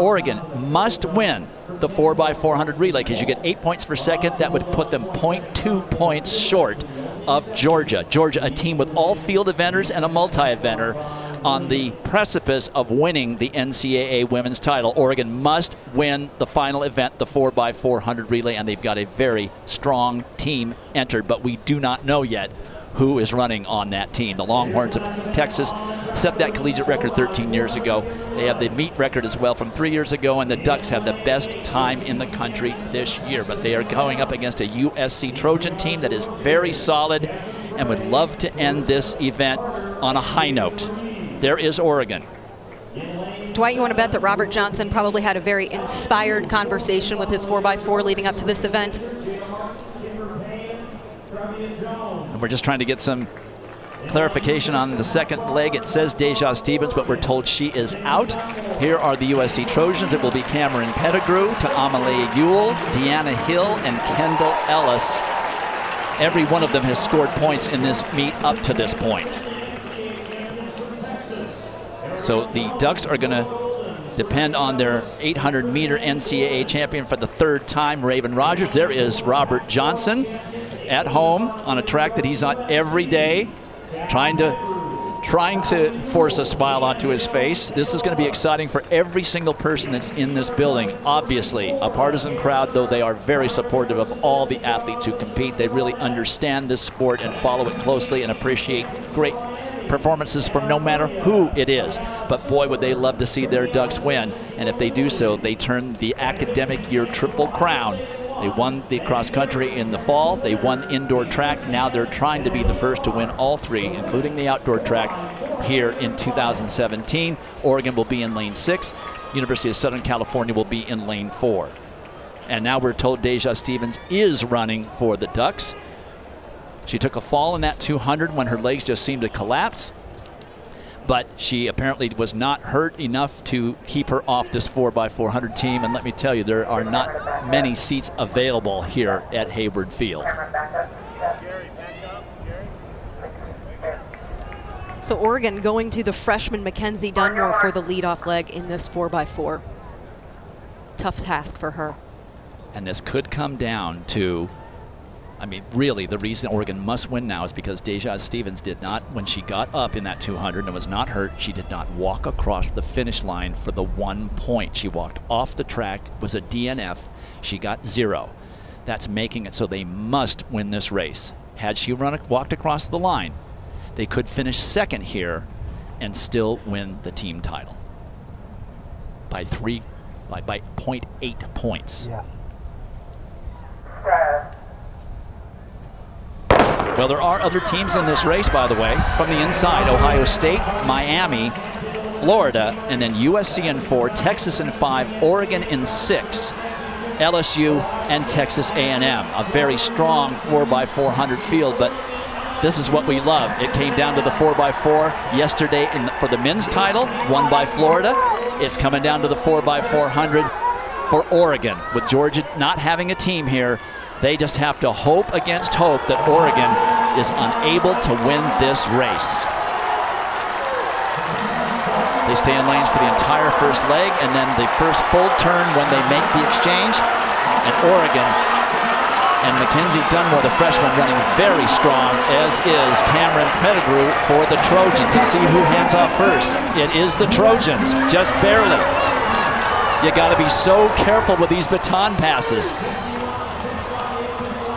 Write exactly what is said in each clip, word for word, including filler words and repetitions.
Oregon must win the four by four hundred relay because you get eight points for second. That would put them zero point two points short of Georgia. Georgia, a team with all field eventers and a multi-eventer on the precipice of winning the N C double A women's title. Oregon must win the final event, the four by four hundred relay, and they've got a very strong team entered, but we do not know yet who is running on that team. The Longhorns of Texas set that collegiate record thirteen years ago. They have the meet record as well from three years ago, and the Ducks have the best time in the country this year. But they are going up against a U S C Trojan team that is very solid and would love to end this event on a high note. There is Oregon. Dwight, you want to bet that Robert Johnson probably had a very inspired conversation with his four by four leading up to this event? We're just trying to get some clarification on the second leg. It says Deja Stevens, but we're told she is out. Here are the U S C Trojans. It will be Cameron Pettigrew to Amalie Iuel, Deanna Hill, and Kendall Ellis. Every one of them has scored points in this meet up to this point. So the Ducks are going to depend on their eight hundred meter N C double A champion for the third time, Raevyn Rogers. There is Robert Johnson at home on a track that he's on every day, trying to, trying to force a smile onto his face. This is going to be exciting for every single person that's in this building. Obviously, a partisan crowd, though they are very supportive of all the athletes who compete. They really understand this sport and follow it closely and appreciate great performances from no matter who it is. But boy, would they love to see their Ducks win. And if they do so, they turn the academic year triple crown. They won the cross country in the fall, they won indoor track, now they're trying to be the first to win all three, including the outdoor track here in two thousand seventeen. Oregon will be in lane six, University of Southern California will be in lane four. And now we're told Deja Stevens is running for the Ducks. She took a fall in that two hundred when her legs just seemed to collapse, but she apparently was not hurt enough to keep her off this four by four hundred team. And let me tell you, there are not many seats available here at Hayward Field. So Oregon going to the freshman Makenzie Dunmore for the leadoff leg in this four by four. Tough task for her. And this could come down to, I mean, really, the reason Oregon must win now is because Deja Stevens did not, when she got up in that two hundred and was not hurt, she did not walk across the finish line for the one point. She walked off the track, was a D N F, she got zero. That's making it so they must win this race. Had she run, walked across the line, they could finish second here and still win the team title by three, by, by zero point eight points. Yeah. Well, there are other teams in this race, by the way, from the inside. Ohio State, Miami, Florida, and then U S C in four, Texas in five, Oregon in six, L S U and Texas A and M. A very strong four by four hundred field, but this is what we love. It came down to the four by four yesterday in the, for the men's title, won by Florida. It's coming down to the four by four hundred for Oregon. With Georgia not having a team here, they just have to hope against hope that Oregon is unable to win this race. They stay in lanes for the entire first leg and then the first full turn when they make the exchange. And Oregon and Makenzie Dunmore, the freshman, running very strong, as is Cameron Pettigrew for the Trojans. Let's see who hands off first. It is the Trojans, just barely. You gotta be so careful with these baton passes,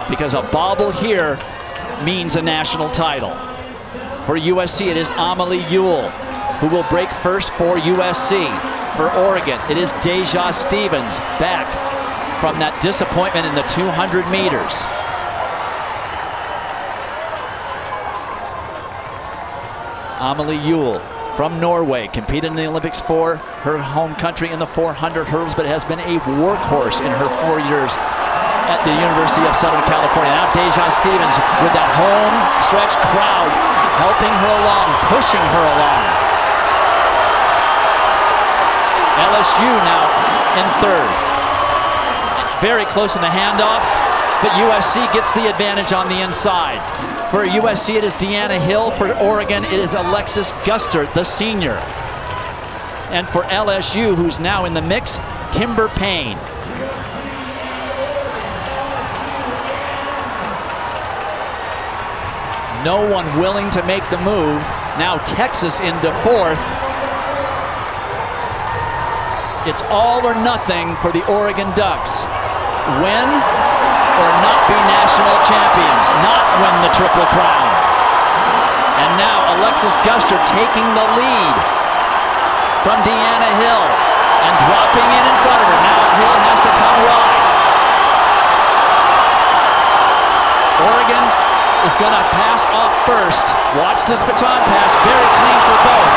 because a bobble here means a national title. For U S C, it is Amalie Iuel who will break first for U S C. For Oregon, it is Deja Stevens back from that disappointment in the two hundred meters. Amalie Iuel from Norway, competed in the Olympics for her home country in the four hundred hurdles, but has been a workhorse in her four years at the University of Southern California. Now Deja Stevens with that home stretch crowd helping her along, pushing her along. L S U now in third. Very close in the handoff, but U S C gets the advantage on the inside. For U S C, it is Deanna Hill. For Oregon, it is Alexis Guster, the senior. and for L S U, who's now in the mix, Kimber Payne. No one willing to make the move. Now Texas into fourth. It's all or nothing for the Oregon Ducks. Win or not be national champions, not win the Triple Crown. And now Alexis Guster taking the lead from Deanna Hill and dropping in in front of her. Now Hill has to come wide. Oregon is going to pass off first. Watch this baton pass, very clean for both.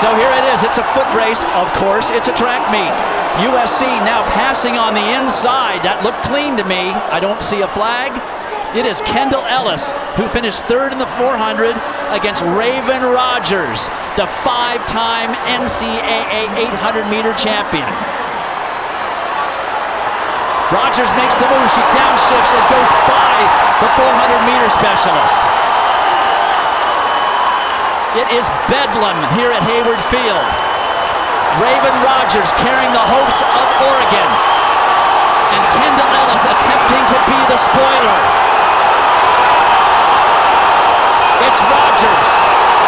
So here it is, it's a foot race. Of course, it's a track meet. U S C now passing on the inside. That looked clean to me. I don't see a flag. It is Kendall Ellis, who finished third in the four hundred against Raevyn Rogers, the five-time N C A A eight hundred meter champion. Rogers makes the move, she downshifts and goes by the four hundred meter specialist. It is bedlam here at Hayward Field. Raevyn Rogers carrying the hopes of Oregon, and Kendall Ellis attempting to be the spoiler. It's Rogers,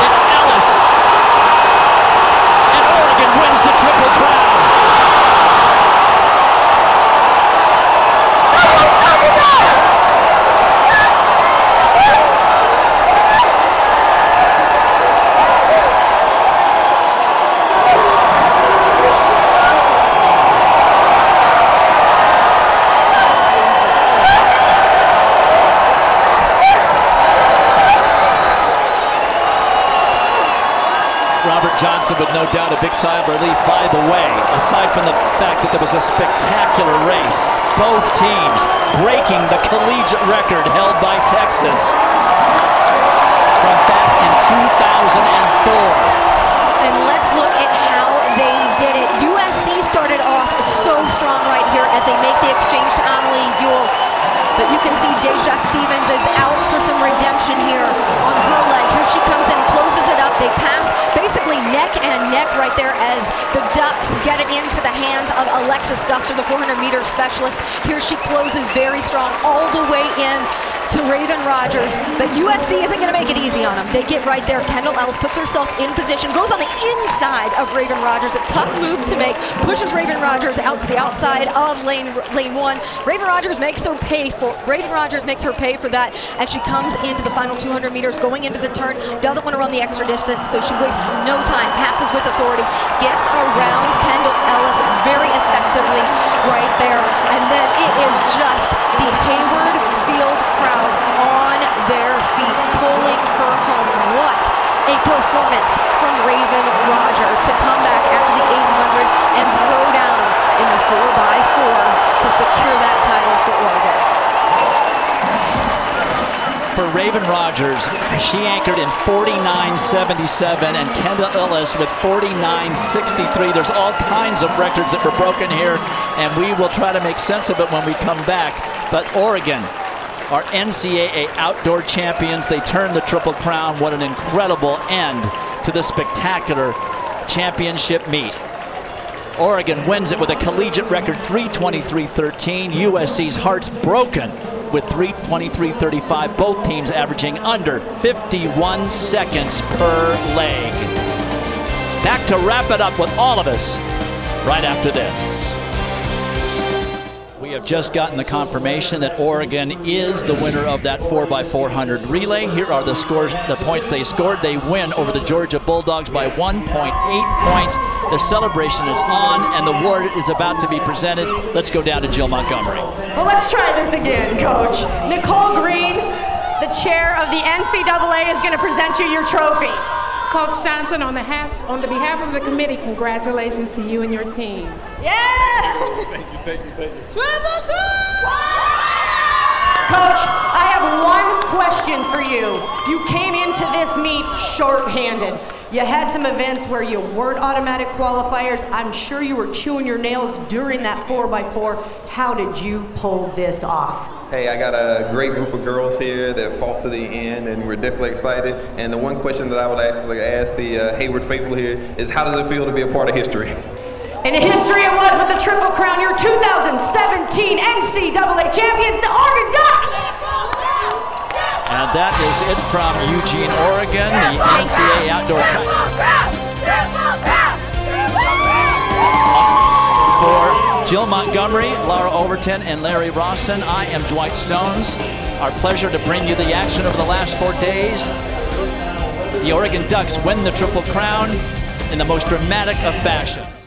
it's Ellis, and Oregon wins the Triple Crown. Robert Johnson, with no doubt a big sigh of relief. By the way, aside from the fact that there was a spectacular race, both teams breaking the collegiate record held by Texas from back in two thousand four. And let's look at how they did it. U S C started off so strong right here as they make the exchange to Amalie Iuel. But you can see Deja Stevens is out for some redemption here on her leg. Here she comes in, closes it up. They pass basically neck and neck right there as the Ducks get it into the hands of Alexis Guster, the four hundred meter specialist. Here she closes very strong all the way in to Raevyn Rogers. But U S C isn't going to make it easy on them. They get right there. Kendall Ellis puts herself in position, goes on the inside of Raevyn Rogers. A tough move to make. Pushes Raevyn Rogers out to the outside of lane lane one. Raevyn Rogers makes her pay for Raevyn Rogers makes her pay for that as she comes into the final two hundred meters, going into the turn. Doesn't want to run the extra distance, so she wastes no time. Passes with authority. Gets around Kendall Ellis very effectively right there. And then it is just the Hayward Field crowd on their feet, pulling her home. What a performance from Raevyn Rogers to come back after the eight hundred and throw down in the four by four to secure that title for Oregon. For Raevyn Rogers, she anchored in forty-nine seventy-seven, and Kendall Ellis with forty-nine sixty-three. There's all kinds of records that were broken here, and we will try to make sense of it when we come back. But Oregon are N C A A outdoor champions. They turn the Triple Crown. What an incredible end to the spectacular championship meet. Oregon wins it with a collegiate record three twenty-three thirteen. U S C's hearts broken with three twenty-three thirty-five. Both teams averaging under fifty-one seconds per leg. Back to wrap it up with all of us right after this. We have just gotten the confirmation that Oregon is the winner of that four by four hundred relay. Here are the scores, the points they scored. They win over the Georgia Bulldogs by one point eight points. The celebration is on, and the award is about to be presented. Let's go down to Jill Montgomery. Well, let's try this again, Coach. Nicole Green, the chair of the N C double A, is going to present you your trophy. Coach Johnson, on the, half, on the behalf of the committee, congratulations to you and your team. Yeah! Thank you, thank you, thank you. Coach, I have one question for you. You came into this meet shorthanded. You had some events where you weren't automatic qualifiers. I'm sure you were chewing your nails during that four by four. How did you pull this off? Hey, I got a great group of girls here that fought to the end, and we're definitely excited. And the one question that I would actually ask the uh, Hayward faithful here is, how does it feel to be a part of history? And history it was with the Triple Crown, your two thousand seventeen N C double A champions, the Oregon Ducks! And that is it from Eugene, Oregon, the N C double A Outdoor Cup. For Jill Montgomery, Laura Overton, and Larry Rawson, I am Dwight Stones. Our pleasure to bring you the action over the last four days. The Oregon Ducks win the Triple Crown in the most dramatic of fashions.